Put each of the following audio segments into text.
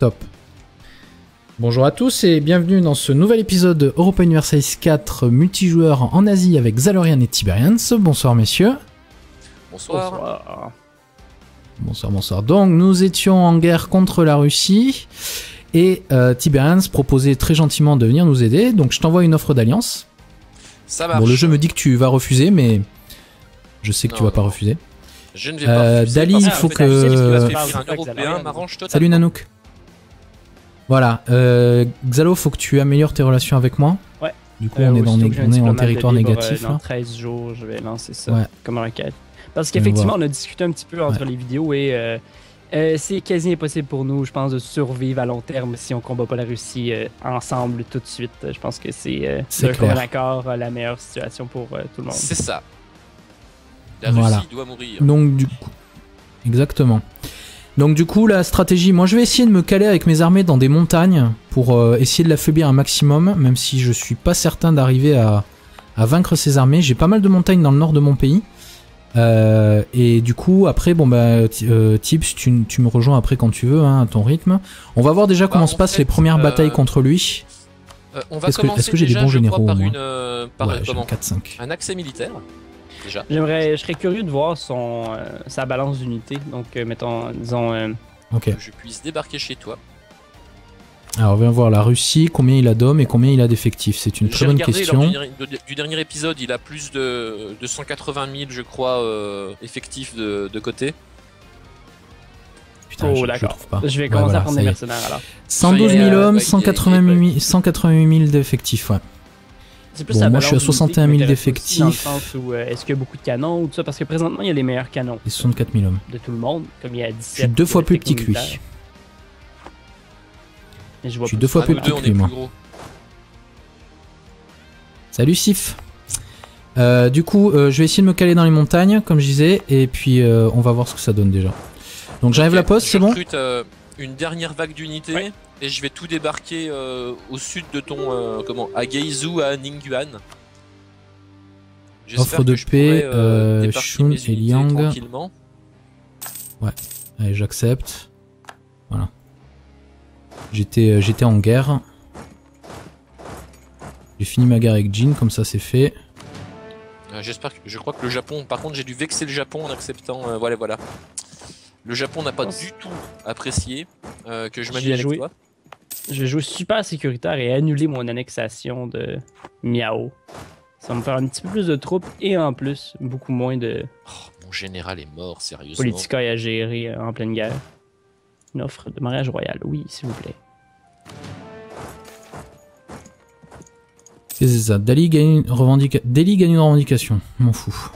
Top. Bonjour à tous et bienvenue dans ce nouvel épisode de Europa Universalis IV multijoueur en Asie avec Xalorian et Tiberians. Bonsoir messieurs. Bonsoir. Bonsoir. Bonsoir, bonsoir. Donc nous étions en guerre contre la Russie et Tiberians proposait très gentiment de venir nous aider. Donc je t'envoie une offre d'alliance. Ça marche. Bon, le jeu me dit que tu vas refuser, mais je sais que tu vas pas refuser. Je ne vais pas refuser. Dali, il faut que... Salut Nanouk. Voilà, Xalo, faut que tu améliores tes relations avec moi. Ouais. Du coup, on est en territoire négatif. Dans 13 jours, je vais lancer ça comme enquête. Parce qu'effectivement, on a discuté un petit peu entre les vidéos et c'est quasi impossible pour nous, je pense, de survivre à long terme si on combat pas la Russie ensemble tout de suite. Je pense que c'est d'accord, la meilleure situation pour tout le monde. C'est ça. La Russie doit mourir. Donc du coup, exactement. Donc du coup la stratégie, moi je vais essayer de me caler avec mes armées dans des montagnes pour essayer de l'affaiblir un maximum, même si je suis pas certain d'arriver à vaincre ces armées. J'ai pas mal de montagnes dans le nord de mon pays et du coup après bon bah Tips, tu me rejoins après quand tu veux hein, à ton rythme. On va voir déjà comment se passent les premières batailles contre lui. Est-ce que j'ai des bons généraux par j'ai 4-5. Un accès militaire. Je serais curieux de voir sa balance d'unité. Donc, mettons, disons. Ok. Je puisse débarquer chez toi. Alors, viens voir la Russie, combien il a d'hommes et combien il a d'effectifs. C'est une très bonne question. Du dernier épisode, il a plus de 180 000, je crois, effectifs de côté. Putain, je trouve pas. Je vais commencer à prendre des mercenaires alors. 112 000 hommes, 188 000 d'effectifs, ouais. Bon, moi je suis à 61 000 d'effectifs. Est-ce qu'il y a beaucoup de canons ou tout ça? Parce que présentement il y a les meilleurs canons. Et 64 000 hommes. De tout le monde, comme il y a 17. Je suis deux fois plus petit que lui. Je suis deux fois plus petit que lui, moi. Salut Sif. Du coup, je vais essayer de me caler dans les montagnes, comme je disais, et puis on va voir ce que ça donne déjà. Donc j'arrive la poste, c'est bon? Une dernière vague d'unités et je vais tout débarquer au sud de ton à Geizou, à Ningyuan. Offre de paix, Shun et Liang. Ouais, allez, j'accepte. Voilà. J'étais en guerre. J'ai fini ma guerre avec Jin, comme ça c'est fait. J'espère que je crois que le Japon. Par contre, j'ai dû vexer le Japon en acceptant. Voilà. Le Japon n'a pas du tout apprécié que je m'allie avec toi. Je vais jouer super sécuritaire et annuler mon annexation de Miao. Ça va me faire un petit peu plus de troupes et en plus, beaucoup moins de... Oh, mon général est mort, sérieusement. Politicaille à gérer en pleine guerre. Une offre de mariage royal, oui, s'il vous plaît. C'est ça, Dali gagne une revendication, m'en fous.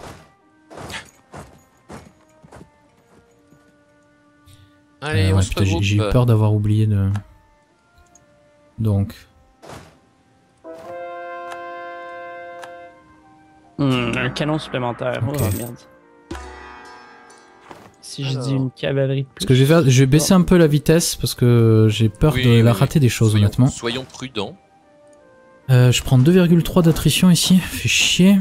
Allez, on se regroupe. J'ai eu peur d'avoir oublié de... Donc... un canon supplémentaire. Okay. Oh merde. Si je dis une cavalerie de plus... Ce que je vais faire, je vais baisser un peu la vitesse parce que j'ai peur de rater des choses honnêtement. Soyons prudents. Je prends 2,3 d'attrition ici, fais chier.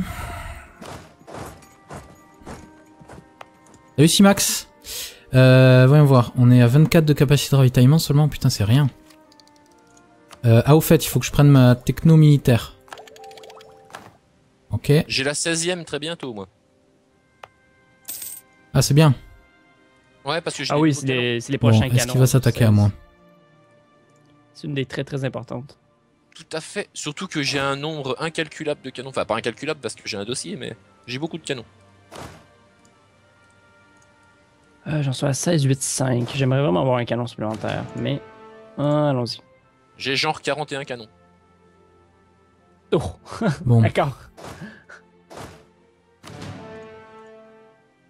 Salut Simax. Voyons voir, on est à 24 de capacité de ravitaillement seulement, putain c'est rien. Au fait, il faut que je prenne ma techno militaire. Ok. J'ai la 16e très bientôt moi. Ah c'est bien. Ouais parce que j'ai c'est les prochains canons. Est-ce qu'il va s'attaquer à moi? C'est une des très très importantes. Tout à fait, surtout que j'ai un nombre incalculable de canons, enfin pas incalculable parce que j'ai un dossier mais j'ai beaucoup de canons. J'en suis à 16,85. J'aimerais vraiment avoir un canon supplémentaire, mais allons-y. J'ai genre 41 canons. Oh, bon. D'accord.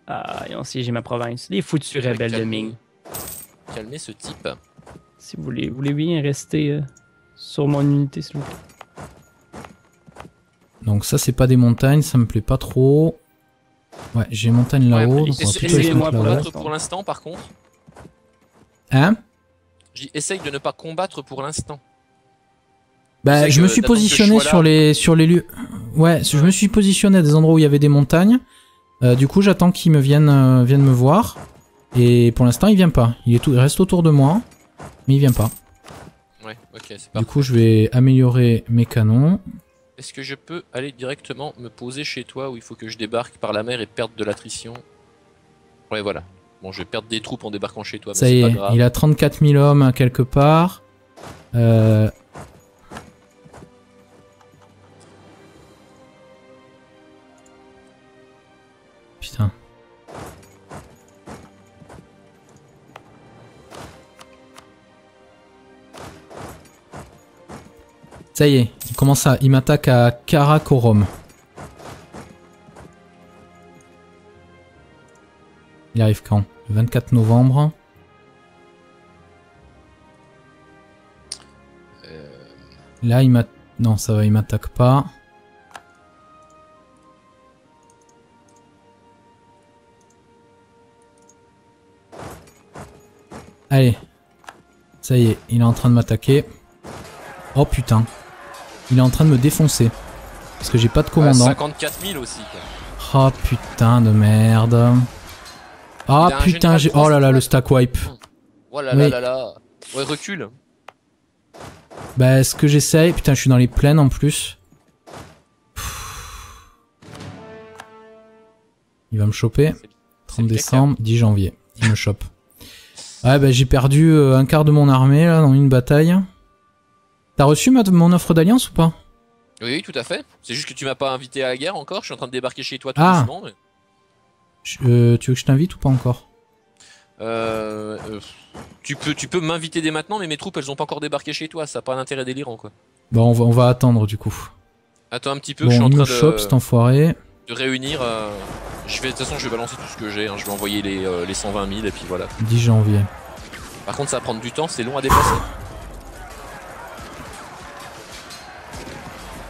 Ah, et on sait, j'ai ma province. Les foutus rebelles de Mings. Calmez ce type. Si vous voulez, bien rester sur mon unité, s'il vous plaît. Donc ça, c'est pas des montagnes, ça me plaît pas trop. Ouais, j'ai montagne là-haut. Essayez-moi de ne pas combattre pour l'instant, par contre. Hein? J'essaye de ne pas combattre pour l'instant. Bah, je me suis positionné sur les lieux. Ouais, je me suis positionné à des endroits où il y avait des montagnes. Du coup, j'attends qu'il me vienne me voir. Et pour l'instant, il vient pas. Il reste autour de moi. Mais il vient pas. Ouais, ok, c'est parfait. Du coup, je vais améliorer mes canons. Est-ce que je peux aller directement me poser chez toi où il faut que je débarque par la mer et perdre de l'attrition? Ouais, voilà. Bon, je vais perdre des troupes en débarquant chez toi. Ça y est, pas grave. Il a 34 000 hommes quelque part. Putain. Ça y est, il commence à... Il m'attaque à Karakorum. Il arrive quand? Le 24 novembre. Là, il m'attaque... Non, ça va, il m'attaque pas. Allez. Ça y est, il est en train de m'attaquer. Oh putain. Il est en train de me défoncer. Parce que j'ai pas de commandant. 54 000 aussi. Oh putain de merde. Ah oh, putain, j'ai... Oh là là, le stack wipe. Oh là là là là. Ouais, recule. Bah, ce que j'essaye... Putain, je suis dans les plaines en plus. Pfff. Il va me choper. 30 décembre, 10 janvier. Il me chope. Ouais, bah j'ai perdu un quart de mon armée là dans une bataille. T'as reçu mon offre d'alliance ou pas? Oui, tout à fait. C'est juste que tu m'as pas invité à la guerre encore. Je suis en train de débarquer chez toi tout doucement. Mais... tu veux que je t'invite ou pas encore? Tu peux m'inviter dès maintenant, mais mes troupes elles ont pas encore débarqué chez toi, ça n'a pas d'intérêt délirant quoi. Bah on va attendre du coup. Attends un petit peu, bon, que je suis en train de réunir. De toute façon je vais balancer tout ce que j'ai, hein. Je vais envoyer les 120 000 et puis voilà. 10 janvier. Par contre ça va prendre du temps, c'est long à déplacer.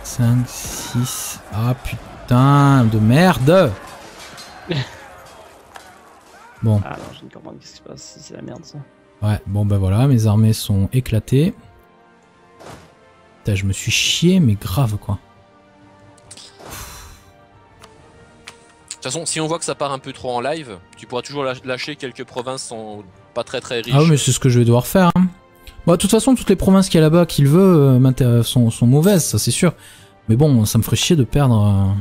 5, 6... Ah putain de merde. Bon. Ah non, je ne comprends pas ce qui se passe, c'est la merde ça. Ouais, bon bah voilà, mes armées sont éclatées. Putain, je me suis chié, mais grave quoi. De toute façon, si on voit que ça part un peu trop en live, tu pourras toujours lâcher quelques provinces sont pas très riches. Ah oui, mais c'est ce que je vais devoir faire. Hein. Bon, de toute façon, toutes les provinces qu'il y a là-bas qu'il veut sont mauvaises, ça c'est sûr. Mais bon, ça me ferait chier de perdre...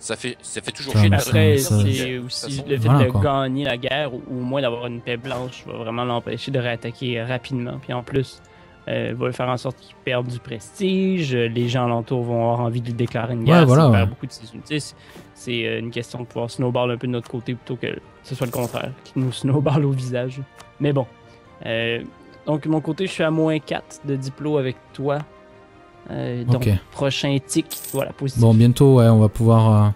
Ça fait toujours chier de perdre. Après, c'est aussi le fait de gagner la guerre ou au moins d'avoir une paix blanche va vraiment l'empêcher de réattaquer rapidement. Puis en plus, va faire en sorte qu'il perde du prestige. Les gens alentour vont avoir envie de lui déclarer une guerre. Voilà, perd beaucoup de ses unités. C'est une question de pouvoir snowball un peu de notre côté plutôt que ce soit le contraire, qu'il nous snowball au visage. Mais bon. Donc, de mon côté, je suis à moins 4 de diplo avec toi. Donc, okay. Prochain tic, voilà, positif. Bon, bientôt, ouais, on va pouvoir...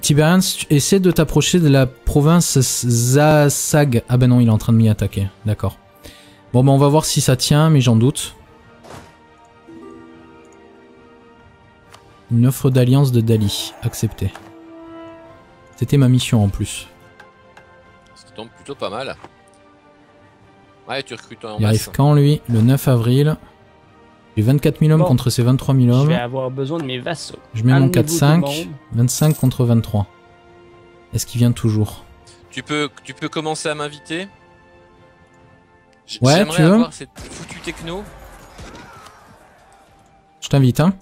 Tiberians, essaie de t'approcher de la province Zasag. Ah ben non, il est en train de m'y attaquer, d'accord. Bon, ben on va voir si ça tient, mais j'en doute. Une offre d'alliance de Dali, acceptée. C'était ma mission en plus. Ça tombe plutôt pas mal. Ouais, tu recrutes en masse. Il arrive quand, lui? Le 9 avril. J'ai 24 000 hommes contre ces 23 000 hommes. Je vais avoir besoin de mes vassaux. Je mets mon 4-5. 25 contre 23. Est-ce qu'il vient toujours? Tu peux commencer à m'inviter. Ouais, tu veux avoir cette foutue techno. Je t'invite, hein.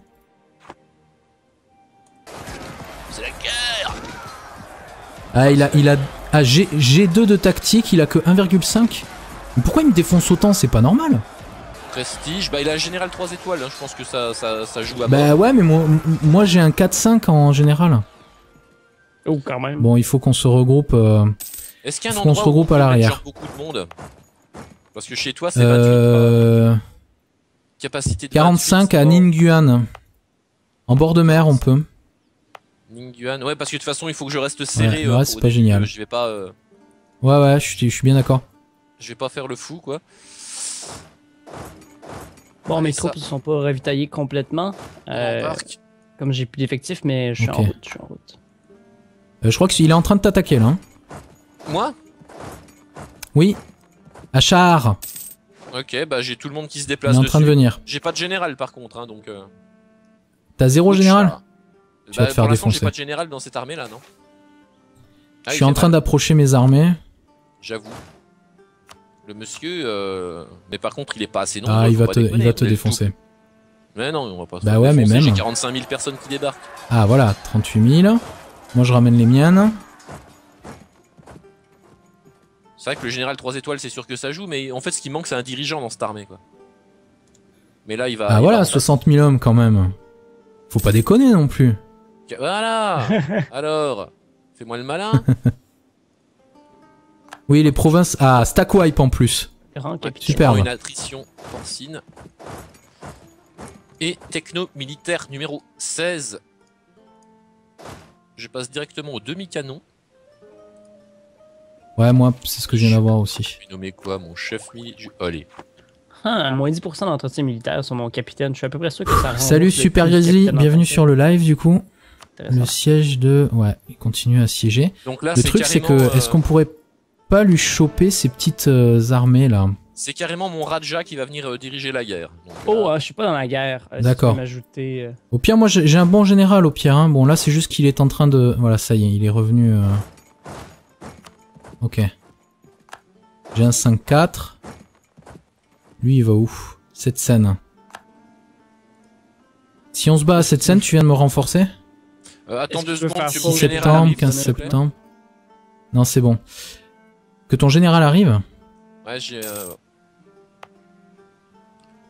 C'est la guerre. Ah, il a G2 de tactique, il a que 1,5. Mais pourquoi il me défonce autant? C'est pas normal. Prestige, bah il a général 3 étoiles, hein. Je pense que ça joue à mort. Bah ouais, mais moi j'ai un 4-5 en général. Oh, quand même. Bon, il faut qu'on se regroupe. Est-ce qu'il y a un endroit où on peut mettre beaucoup de monde? Parce que chez toi c'est 28. Capacité de 45 28, à Ningyuan. En bord de mer on peut. Ningyuan, ouais, parce que de toute façon il faut que je reste serré. Ouais, c'est pas génial. Je vais pas... Ouais, je suis bien d'accord. Je vais pas faire le fou quoi. Bon, mes troupes ne sont pas ravitaillées complètement. Comme j'ai plus d'effectifs, mais je suis en route. Je crois qu'il est en train de t'attaquer là. Moi? Oui. À Char. Ok, bah j'ai tout le monde qui se déplace. Il est en train de venir. J'ai pas de général par contre, hein, donc. T'as zéro général? Tu vas te faire défoncer. J'ai pas de général dans cette armée là, non? Je suis en train d'approcher mes armées. J'avoue. Le monsieur, mais par contre, il est pas assez nombreux. Ah, il va te défoncer. Mais non, on va pas. Bah ouais, mais même. J'ai 45 000 personnes qui débarquent. Ah voilà, 38 000. Moi, je ramène les miennes. C'est vrai que le général 3 étoiles, c'est sûr que ça joue, mais en fait, ce qui manque, c'est un dirigeant dans cette armée, quoi. Mais là, il va. Ah voilà, 60 000 hommes quand même. Faut pas déconner non plus. Voilà. Alors, fais-moi le malin. Oui, les provinces. Ah, stack wipe en plus. Super. Une attrition porcine. Et techno-militaire numéro 16. Je passe directement au demi-canon. Ouais, moi, c'est ce que je viens d'avoir aussi. Je vais nommer quoi, mon chef militaire? Allez. Ah, moins 10% d'entretien militaire sur mon capitaine. Je suis à peu près sûr que ça... Salut Super Grizzly, bienvenue sur le live du coup. Le siège de... Ouais, il continue à siéger. Donc là, le truc c'est que... Est-ce qu'on pourrait pas lui choper ces petites armées là? C'est carrément mon Raja qui va venir diriger la guerre. Donc, oh, je suis pas dans la guerre. D'accord. Au pire, moi j'ai un bon général au pire. Hein. Bon là c'est juste qu'il est en train de... Voilà, ça y est, il est revenu... Ok. J'ai un 5-4. Lui, il va où? Cette scène. Si on se bat à cette scène, tu viens de me renforcer? Attends 2 secondes, tu 15 septembre, 15 septembre. Non, c'est bon. Que ton général arrive? Ouais, j'ai...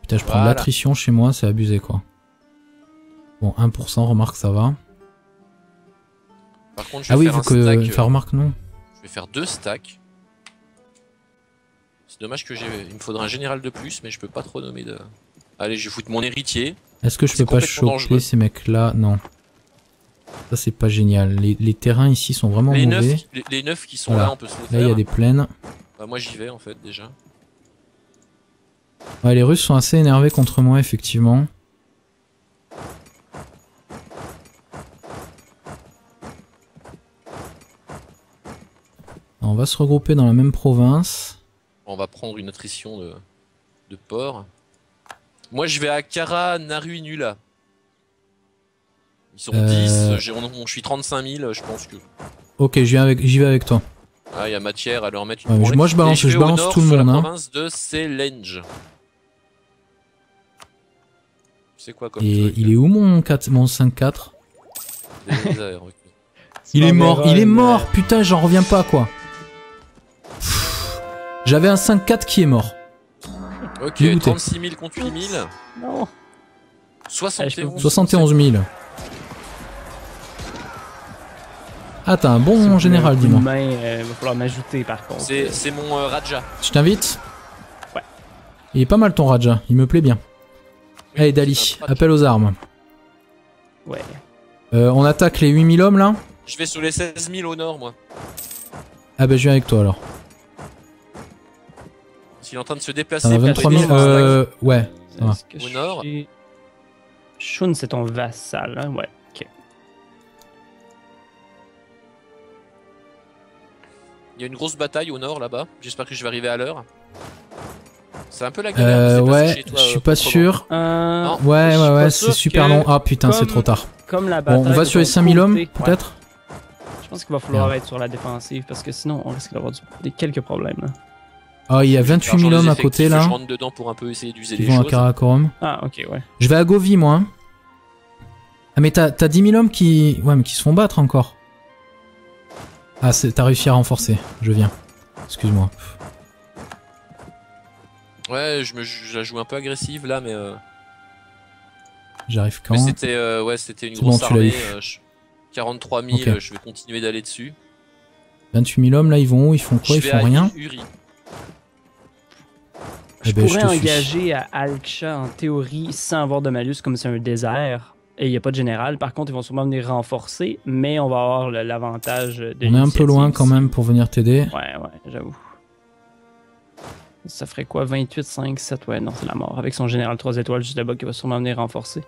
Putain, je prends de l'attrition chez moi, c'est abusé, quoi. Bon, 1%, remarque, ça va. Par contre, je vais faire un stack... Enfin, remarque, non. Je vais faire 2 stacks. C'est dommage que j'ai... Il me faudrait un général de plus, mais je peux pas trop nommer de... Allez, je vais foutre mon héritier. Est-ce que je peux pas choper ces mecs-là? Non. Ça, c'est pas génial. Les terrains ici sont vraiment mauvais. 9 qui sont là, on peut se les faire. Là, il y a des plaines. Bah, moi, j'y vais, en fait, déjà. Ouais, les Russes sont assez énervés contre moi, effectivement. On va se regrouper dans la même province. On va prendre une attrition de port. Moi, je vais à Kara Naruinula. Ils sont 10, je suis 35 000, je pense que... Ok, j'y vais avec toi. Ah, il y a matière à leur mettre une... Ouais, moi, je balance tout le monde. La province de Selenge. C'est quoi comme... Et il est où mon 5-4? Il est mort, putain, j'en reviens pas, quoi. J'avais un 5-4 qui est mort. Ok, 36 000 contre 8 000. Non. 71 000. Ah, t'as un bon général, dis-moi. Va falloir m'ajouter par contre. C'est mon Raja. Je t'invite? Ouais. Il est pas mal ton Raja, il me plaît bien. Oui, allez, Dali, appel aux armes. Ouais. On attaque les 8 000 hommes là? Je vais sur les 16 000 au nord, moi. Ah, bah, je viens avec toi alors. Il est en train de se déplacer. 23 000, ouais. Au nord. Shun, c'est ton vassal, hein? Ouais. Ok. Il y a une grosse bataille au nord là-bas. J'espère que je vais arriver à l'heure. C'est un peu la galère. Ouais. Chez toi, je suis pas sûr. Ouais. C'est super long. Ah putain, c'est trop tard. Comme la bataille, on va sur les 5000 hommes, peut-être. Ouais. Je pense qu'il va falloir être sur la défensive parce que sinon, on risque d'avoir quelques problèmes. Là. Ah, il y a 28 000 hommes à côté là. Je rentre dedans pour un peu essayer d'user les choses. Ils vont à Karakorum. Ah, ok, ouais. Je vais à Govi, moi. Ah, mais t'as 10 000 hommes qui... Ouais, mais qui se font battre encore. Ah, t'as réussi à renforcer. Je viens. Excuse-moi. Ouais, je la joue un peu agressive là, mais... J'arrive quand? Mais c'était une grosse armée. 43 000, okay. Je vais continuer d'aller dessus. 28 000 hommes là, ils vont où? Ils font quoi? Ils font rien. Je pourrais engager à Alksha en théorie sans avoir de malus comme c'est un désert et il n'y a pas de général. Par contre, ils vont sûrement venir renforcer, mais on va avoir l'avantage de... On est un peu loin quand même pour venir t'aider. Ouais, j'avoue. Ça ferait quoi? 28, 5, 7, ouais, non, c'est la mort. Avec son général 3 étoiles juste là-bas qui va sûrement venir renforcer.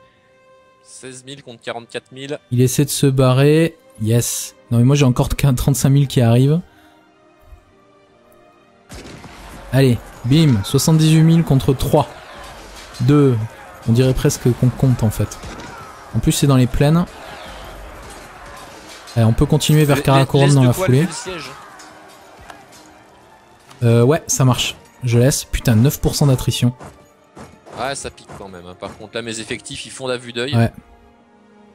16 000 contre 44 000. Il essaie de se barrer. Yes. Non, mais moi j'ai encore 35 000 qui arrivent. Allez. Bim, 78 000 contre 3. 2. On dirait presque qu'on compte en fait. En plus, c'est dans les plaines. Allez, on peut continuer vers Karakorum dans la foulée. Ouais, ça marche. Je laisse. Putain, 9% d'attrition. Ah, ça pique quand même. Hein. Par contre, là, mes effectifs, ils font la vue d'œil. Ouais.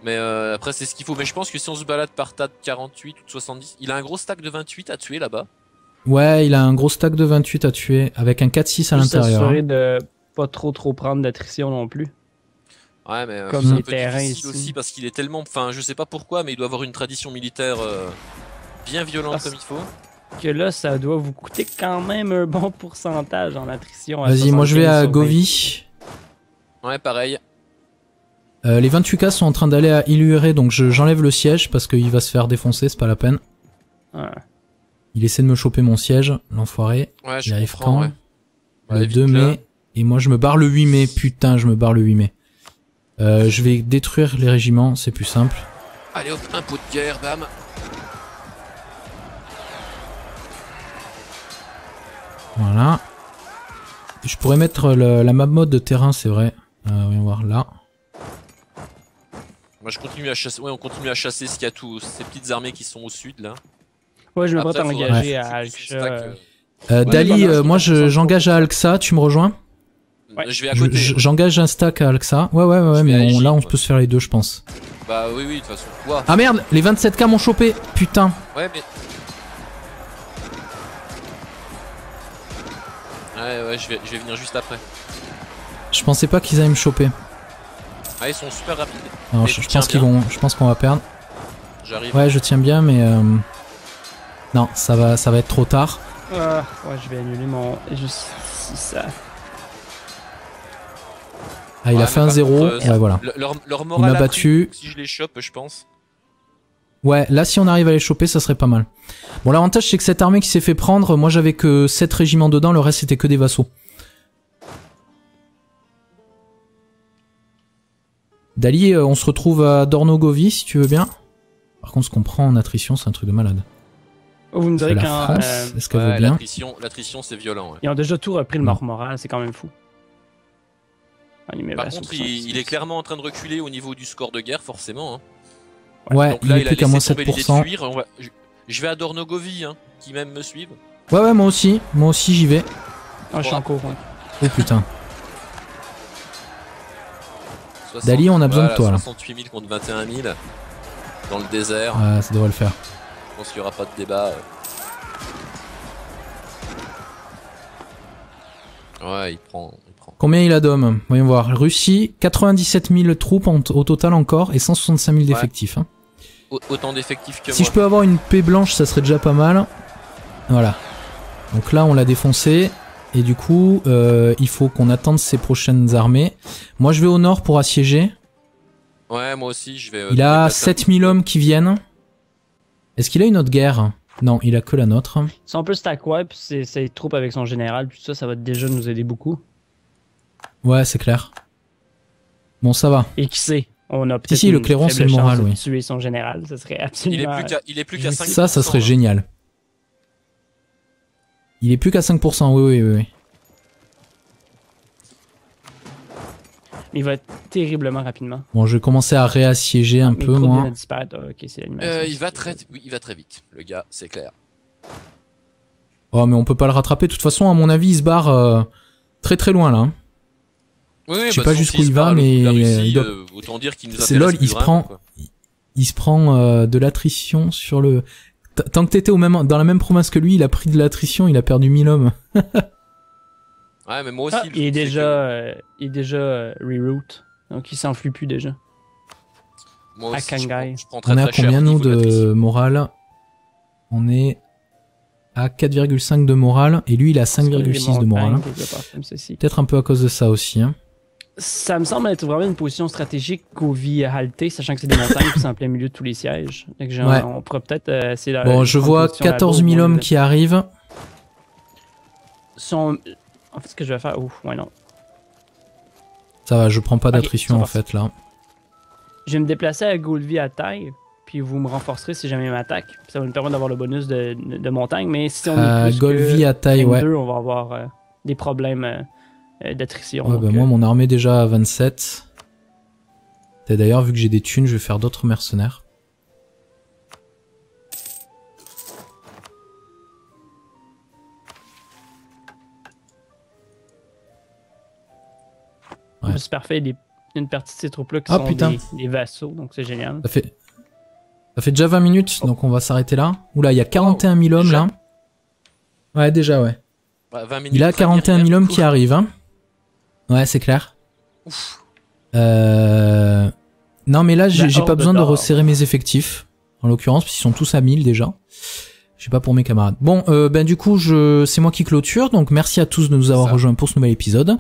Mais après, c'est ce qu'il faut. Mais je pense que si on se balade par tas de 48 ou de 70, il a un gros stack de 28 à tuer là-bas. Ouais, il a un gros stack de 28 à tuer avec un 4-6 à l'intérieur. S'assurer de pas trop prendre d'attrition non plus. Ouais, mais comme les terrains aussi parce qu'il est tellement, enfin, je sais pas pourquoi, mais il doit avoir une tradition militaire bien violente parce comme il faut. Que là, ça doit vous coûter quand même un bon pourcentage en attrition. Vas-y, moi je vais à Govi. Ouais, pareil. Les 28K sont en train d'aller à Iluré, donc j'enlève le siège parce qu'il va se faire défoncer, c'est pas la peine. Ouais. Il essaie de me choper mon siège, l'enfoiré. Ouais, il arrive quand ouais. Le 2 mai. Là. Et moi je me barre le 8 mai, putain, je me barre le 8 mai. Je vais détruire les régiments, c'est plus simple. Allez hop, un pot de guerre, bam. Voilà. Je pourrais mettre la map mode de terrain, c'est vrai. Voyons voir là. Moi je continue à chasser, ouais, on continue à chasser ce qu'il y a tous ces petites armées qui sont au sud là. Ouais, je me prête à engager à Alksha. Dali, moi j'engage à Alksha, tu me rejoins? Ouais. Je vais à côté. J'engage un stack à Alksha. Ouais, ouais, ouais, mais là on peut se faire les deux, je pense. Bah oui, oui, de toute façon. Wow. Ah merde, les 27K m'ont chopé, putain. Ouais, mais. Ouais, ouais, je vais venir juste après. Je pensais pas qu'ils allaient me choper. Ah, ils sont super rapides. Alors, je pense qu'ils vont. Je pense qu'on va perdre. J'arrive. Ouais, je tiens bien, mais. Non, ça va être trop tard. Ouais, je vais annuler mon. Juste ça. Ah, il a fait un 0, ouais, voilà. Leur moral il m'a battu. Si je les chope, je pense. Ouais, là, si on arrive à les choper, ça serait pas mal. Bon, l'avantage, c'est que cette armée qui s'est fait prendre, moi, j'avais que 7 régiments dedans, le reste, c'était que des vassaux. Dali, on se retrouve à Dornogovi, si tu veux bien. Par contre, ce qu'on prend en attrition, c'est un truc de malade. Oh, vous me direz qu'en... Est-ce qu'elle veut bien ? L'attrition, c'est violent. Ouais. Ils ont déjà tout repris le mort moral, c'est quand même fou. Par contre, il est clairement en train de reculer au niveau du score de guerre, forcément. Hein. Ouais, donc là, il a laissé moins tomber 7%. L'idée de fuir. Je vais à Dornogovi, hein, qui même me suivent. Ouais, ouais, moi aussi j'y vais. Ah, je suis en cours. Ouais. Oh putain. 60... Dali, on a besoin de toi là. 68 000 contre 21 000 dans le désert. Ah, ça devrait le faire. Je pense qu'il n'y aura pas de débat. Ouais, il prend. Combien il a d'hommes? Voyons voir. Russie, 97 000 troupes au total encore et 165 000 d'effectifs. Hein. Autant d'effectifs que moi. Si je peux avoir une paix blanche, ça serait déjà pas mal. Voilà. Donc là, on l'a défoncé. Et du coup, il faut qu'on attende ses prochaines armées. Moi, je vais au nord pour assiéger. Ouais, moi aussi, je vais... il a 7000 hommes qui viennent. Est-ce qu'il a une autre guerre? Non, il a que la nôtre. Si on peut stack wipe ses troupes avec son général, tout ça, ça va déjà nous aider beaucoup. Ouais, c'est clair. Bon, ça va. Et qui sait, on a peut-être le clairon, c'est le moral, oui. Tuer son général, ça serait absolument... il est plus qu'à 5%. Ça, ça serait génial. Il est plus qu'à 5%, oui, oui, oui. Il va être terriblement rapidement. Bon, je vais commencer à réassiéger un peu, moi. Okay, il va très vite, le gars, c'est clair. Oh, mais on peut pas le rattraper. De toute façon, à mon avis, il se barre très très loin, là. Oui, je sais pas jusqu'où il va, mais... autant dire qu'il nous intéresse. C'est lol, il se prend de l'attrition sur le... Tant que t'étais dans la même province que lui, il a pris de l'attrition, il a perdu 1000 hommes. Ouais, mais moi aussi. Ah, il est déjà reroute, donc il s'enfuit plus déjà. Moi aussi, à Kangai. On est à combien nous de morale? On est à 4,5 de morale et lui il a 5,6 de morale. Peut-être un peu à cause de ça aussi. Hein. Ça me semble être vraiment une position stratégique Govi-Altai, sachant que c'est des montagnes qui sont en plein milieu de tous les sièges. Donc, ouais. On pourrait peut-être essayer de... Bon, je vois 14 000 hommes qui arrivent. En fait, ce que je vais faire... Ouf, ouais, non. Ça va, je prends pas d'attrition, en fait, là. Je vais me déplacer à Govi-Altai, puis vous me renforcerez si jamais il m'attaque. Ça va me permettre d'avoir le bonus de montagne, mais si on est plus Govi-Altai, ouais. On va avoir des problèmes d'attrition. Ouais, bah, moi, mon armée est déjà à 27. Et d'ailleurs, vu que j'ai des thunes, je vais faire d'autres mercenaires. Ouais. C'est parfait. Il y a une partie de ces troupes-là qui sont des vassaux, donc c'est génial. Ça fait déjà 20 minutes, donc on va s'arrêter là. Oula, il y a 41 000 hommes là. Ouais, déjà, ouais. Bah, 20 minutes, il a 41 000 hommes qui arrivent. Hein. Ouais, c'est clair. Ouf. Non, mais là, j'ai pas besoin de resserrer mes effectifs, en l'occurrence, parce qu'ils sont tous à 1000 déjà. Je sais pas pour mes camarades. Bon, ben du coup, c'est moi qui clôture. Donc, merci à tous de nous avoir rejoints pour ce nouvel épisode.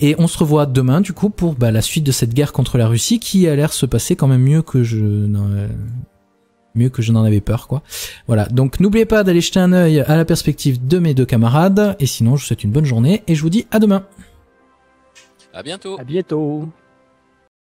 Et on se revoit demain, du coup, pour la suite de cette guerre contre la Russie, qui a l'air se passer quand même mieux que je n'en avais peur, quoi. Voilà. Donc, n'oubliez pas d'aller jeter un œil à la perspective de mes deux camarades. Et sinon, je vous souhaite une bonne journée et je vous dis à demain. À bientôt. À bientôt.